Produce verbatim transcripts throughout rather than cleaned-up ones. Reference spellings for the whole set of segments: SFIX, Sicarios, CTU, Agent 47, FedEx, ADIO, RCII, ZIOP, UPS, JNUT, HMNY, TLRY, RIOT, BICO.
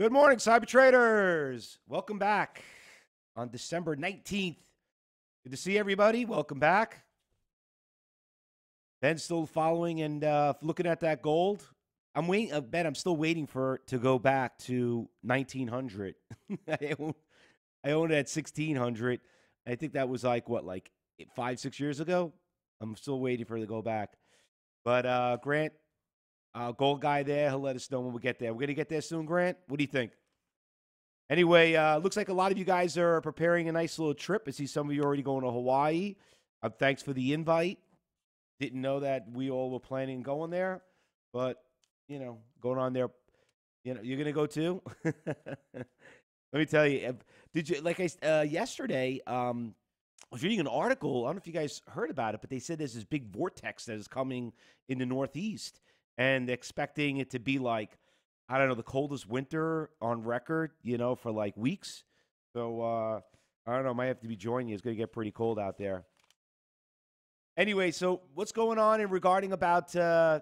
Good morning, cyber traders. Welcome back on December nineteenth. Good to see everybody. Welcome back. Ben's still following and uh, looking at that gold. I'm waiting, uh, Ben, I'm still waiting for it to go back to nineteen hundred. I own, I owned it at sixteen hundred. I think that was like, what, like five, six years ago? I'm still waiting for it to go back. But uh, Grant, Uh, gold guy there, he'll let us know when we get there. We're going to get there soon, Grant? What do you think? Anyway, uh, looks like a lot of you guys are preparing a nice little trip. I see some of you already going to Hawaii. Uh, thanks for the invite. Didn't know that we all were planning going there, but, you know, going on there, you know, you're going to go too? Let me tell you, did you, like I, uh, yesterday, um, I was reading an article. I don't know if you guys heard about it, but they said there's this big vortex that is coming in the Northeast. And expecting it to be like, I don't know, the coldest winter on record, you know, for like weeks. So, uh, I don't know, might have to be joining you. It's going to get pretty cold out there. Anyway, so what's going on in regarding about uh,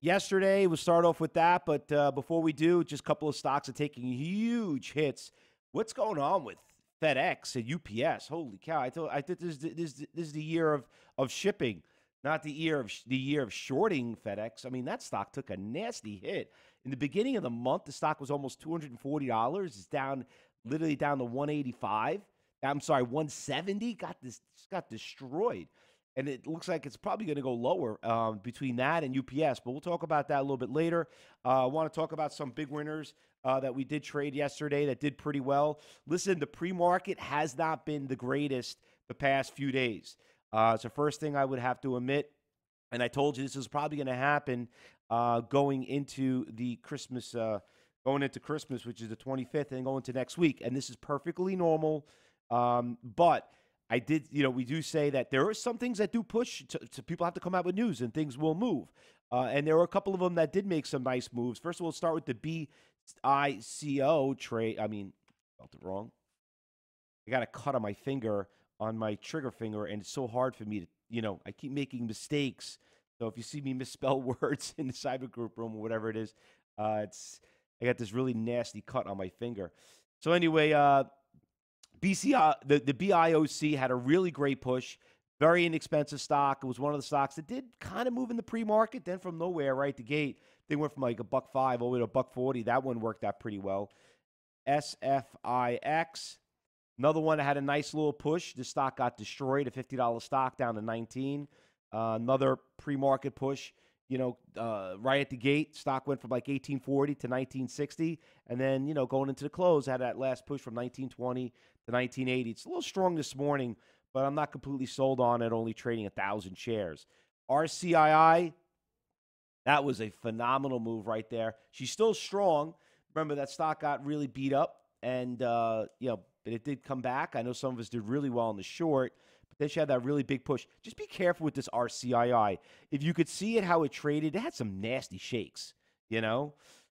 yesterday? We'll start off with that. But uh, before we do, just a couple of stocks are taking huge hits. What's going on with FedEx and U P S? Holy cow. I thought, I thought this, this, this is the year of, of shipping. Not the year of the year of shorting FedEx. I mean, that stock took a nasty hit in the beginning of the month. The stock was almost two hundred and forty dollars. It's down, literally down to one eighty-five. I'm sorry, one seventy. Got this, got destroyed, and it looks like it's probably going to go lower um, between that and U P S. But we'll talk about that a little bit later. Uh, I want to talk about some big winners uh, that we did trade yesterday that did pretty well. Listen, the pre-market has not been the greatest the past few days. Uh, it's the first thing I would have to admit, and I told you this was probably going to happen uh, going into the Christmas, uh, going into Christmas, which is the twenty-fifth, and going to next week. And this is perfectly normal. Um, but I did, you know, we do say that there are some things that do push. To, to people have to come out with news, and things will move. Uh, and there were a couple of them that did make some nice moves. First of all, we'll start with the B I C O trade. I mean, felt it wrong. I got a cut on my finger. On my trigger finger, and it's so hard for me to, you know, I keep making mistakes. So if you see me misspell words in the cyber group room or whatever it is, uh, it's I got this really nasty cut on my finger. So anyway, uh, B C I, the, the B I O C had a really great push, very inexpensive stock. It was one of the stocks that did kind of move in the pre-market, then from nowhere right the gate, they went from like a buck five over to a buck forty. That one worked out pretty well. S F I X. Another one that had a nice little push. The stock got destroyed, a fifty dollar stock down to nineteen. Uh, another pre-market push, you know, uh, right at the gate. Stock went from like eighteen forty to nineteen sixty. And then, you know, going into the close, had that last push from nineteen twenty to nineteen eighty. It's a little strong this morning, but I'm not completely sold on it, only trading one thousand shares. R C I I, that was a phenomenal move right there. She's still strong. Remember, that stock got really beat up and, uh, you know, but it did come back. I know some of us did really well in the short, but then she had that really big push. Just be careful with this R C I I. If you could see it, how it traded, it had some nasty shakes, you know?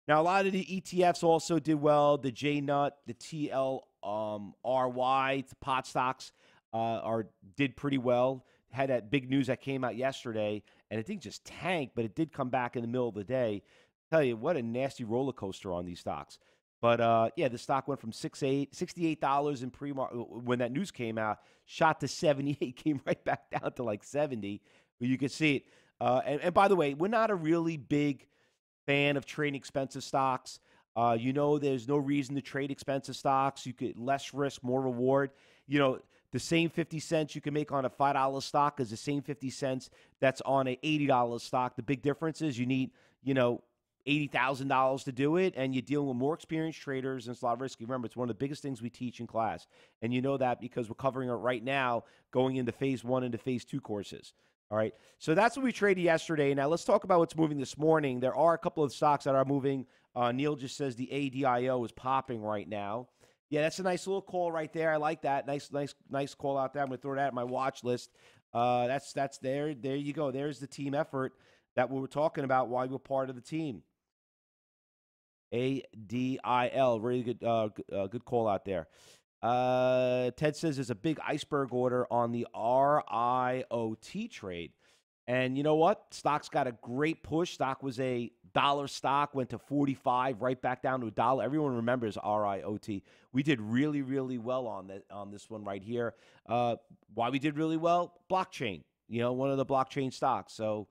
Now, a lot of the E T Fs also did well. The J NUT, the T L R Y, the pot stocks uh, are did pretty well. Had that big news that came out yesterday, and it didn't just tank, but it did come back in the middle of the day. I'll tell you, what a nasty roller coaster on these stocks. But, uh, yeah, the stock went from sixty-eight dollars in pre-market when that news came out, shot to seventy-eight, came right back down to like seventy. You can see it. Uh, and, and, by the way, we're not a really big fan of trading expensive stocks. Uh, you know, there's no reason to trade expensive stocks. You could less risk, more reward. You know, the same fifty cents you can make on a five dollar stock is the same fifty cents that's on an eighty dollar stock. The big difference is you need, you know, eighty thousand dollars to do it, and you're dealing with more experienced traders, and it's a lot risky. Remember, it's one of the biggest things we teach in class, and you know that because we're covering it right now, going into phase one into phase two courses. All right, so that's what we traded yesterday. Now let's talk about what's moving this morning. There are a couple of stocks that are moving. Uh, Neil just says the A D I O is popping right now. Yeah, that's a nice little call right there. I like that. Nice, nice, nice call out there. I'm gonna throw that at my watch list. Uh, that's that's there. There you go. There's the team effort that we were talking about while you were part of the team. A D I L, really good, uh, uh, good call out there. Uh, Ted says there's a big iceberg order on the R I O T trade. And you know what? Stock's got a great push. Stock was a dollar stock went to forty-five, right back down to a dollar. Everyone remembers R I O T. We did really, really well on that, on this one right here. Uh, why we did really well? Blockchain. You know, one of the blockchain stocks. So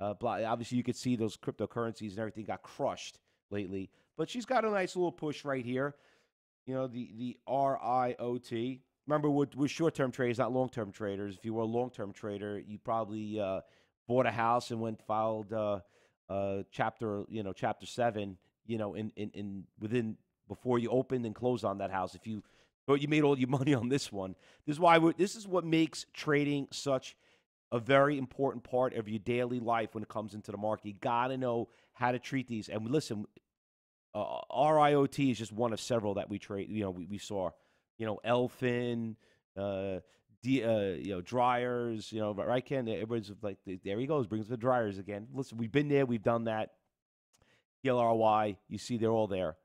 uh, obviously, you could see those cryptocurrencies and everything got crushed lately. But she's got a nice little push right here. You know, the the R I O T. Remember, we're, we're short-term traders, not long-term traders. If you were a long-term trader, you probably uh, bought a house and went filed uh, uh, chapter, you know, chapter seven, you know, in, in in within before you opened and closed on that house. If you, but you made all your money on this one. This is why we're, this is what makes trading such a very important part of your daily life when it comes into the market. You gotta know how to treat these. And listen, uh, R I O T is just one of several that we trade. You know, we we saw. You know, Elfin, uh, D, uh, you know, Dryers, you know, right, Ken? Everybody's like, there he goes, brings the Dryers again. Listen, we've been there, we've done that. T L R Y, you see they're all there.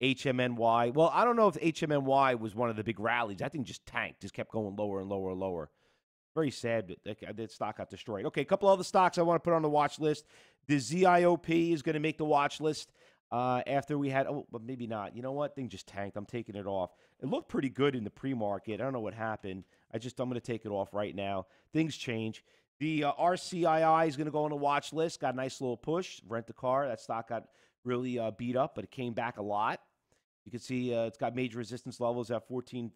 H M N Y, well, I don't know if H M N Y was one of the big rallies. That thing just tanked, just kept going lower and lower and lower. Very sad, but that, that stock got destroyed. Okay, a couple other stocks I want to put on the watch list. The Z I O P is going to make the watch list. Uh, after we had, oh, but maybe not. You know what? Thing just tanked. I'm taking it off. It looked pretty good in the pre-market. I don't know what happened. I just, I'm going to take it off right now. Things change. The uh, R C I I is going to go on the watch list. Got a nice little push. Rent a car. That stock got really uh, beat up, but it came back a lot. You can see uh, it's got major resistance levels at fourteen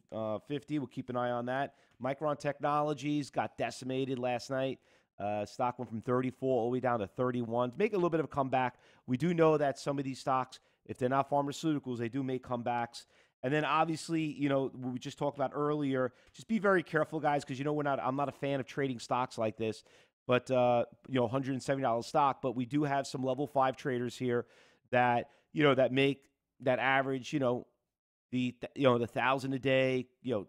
fifty. We'll keep an eye on that. Micron Technologies got decimated last night. Uh, stock went from thirty-four all the way down to thirty-one. To make a little bit of a comeback. We do know that some of these stocks, if they're not pharmaceuticals, they do make comebacks. And then obviously, you know, what we just talked about earlier, just be very careful, guys, because, you know, we're not, I'm not a fan of trading stocks like this, but, uh, you know, one hundred seventy dollar stock. But we do have some level five traders here that, you know, that make that average, you know, the, you know, the thousand a day, you know,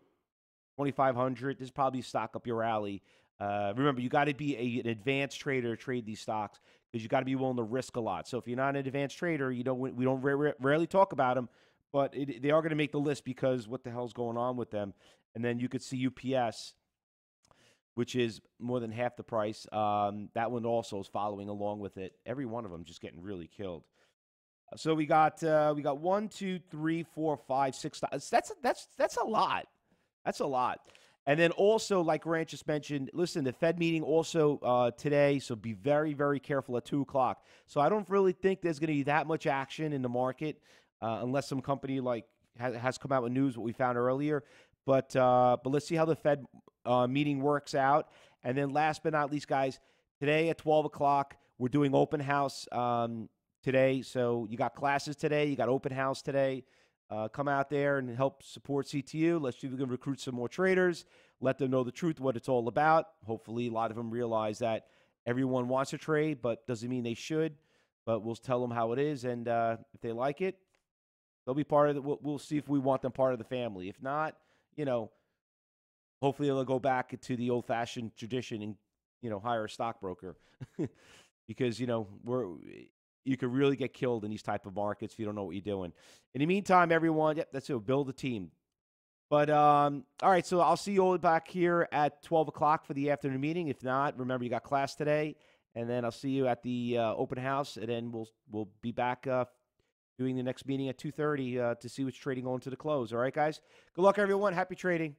twenty-five hundred. This is probably a stock up your alley. Uh, remember, you got to be a, an advanced trader to trade these stocks because you got to be willing to risk a lot. So if you're not an advanced trader, you don't, we don't ra rarely talk about them, but it, they are going to make the list because what the hell's going on with them? And then you could see U P S, which is more than half the price. Um, that one also is following along with it. Every one of them just getting really killed. So we got uh, we got one, two, three, four, five, six. That's that's that's a lot. That's a lot. And then also, like Grant just mentioned, listen, the Fed meeting also uh, today, so be very, very careful at two o'clock. So I don't really think there's going to be that much action in the market uh, unless some company like ha has come out with news, what we found earlier. But, uh, but let's see how the Fed uh, meeting works out. And then last but not least, guys, today at twelve o'clock, we're doing open house um, today. So you got classes today. You got open house today. Uh, come out there and help support C T U. Let's see if we can recruit some more traders. Let them know the truth, what it's all about. Hopefully, a lot of them realize that everyone wants to trade, but doesn't mean they should. But we'll tell them how it is, and uh, if they like it, they'll be part of the. We'll, we'll see if we want them part of the family. If not, you know, hopefully they'll go back to the old-fashioned tradition and, you know, hire a stockbroker because, you know, we're. You could really get killed in these type of markets if you don't know what you're doing. In the meantime, everyone, yep, that's it. Build a team. But, um, all right, so I'll see you all back here at twelve o'clock for the afternoon meeting. If not, remember, you got class today. And then I'll see you at the uh, open house, and then we'll we'll be back uh, doing the next meeting at two thirty uh, to see what's trading on to the close. All right, guys? Good luck, everyone. Happy trading.